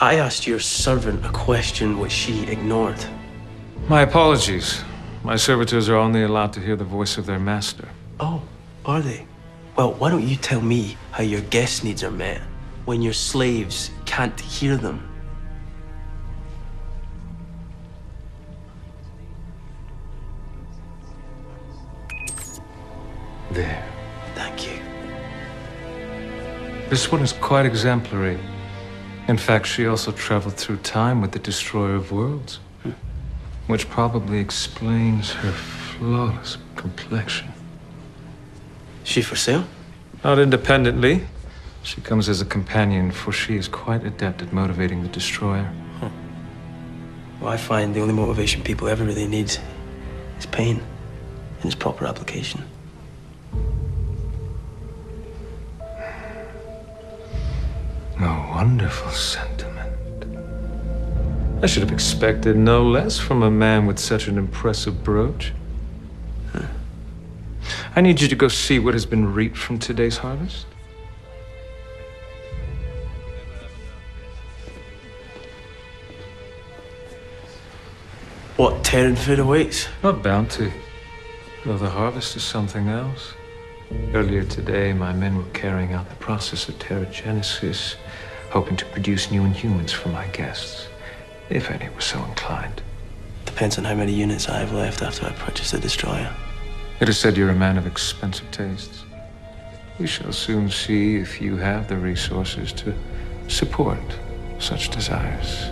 I asked your servant a question which she ignored. My apologies. My servitors are only allowed to hear the voice of their master. Oh, are they? Well, why don't you tell me how your guests' needs are met when your slaves can't hear them? There. Thank you. This one is quite exemplary. In fact, she also traveled through time with the Destroyer of Worlds, which probably explains her flawless complexion. She for sale? Not independently. She comes as a companion, for she is quite adept at motivating the Destroyer. Huh. Well, I find the only motivation people ever really need is pain and its proper application. A wonderful sentiment. I should have expected no less from a man with such an impressive brooch. Huh. I need you to go see what has been reaped from today's harvest. What Terranford awaits? A bounty. Though the harvest is something else. Earlier today, my men were carrying out the process of Terragenesis, hoping to produce new Inhumans for my guests, if any were so inclined. Depends on how many units I have left after I purchase the Destroyer. It is said you're a man of expensive tastes. We shall soon see if you have the resources to support such desires.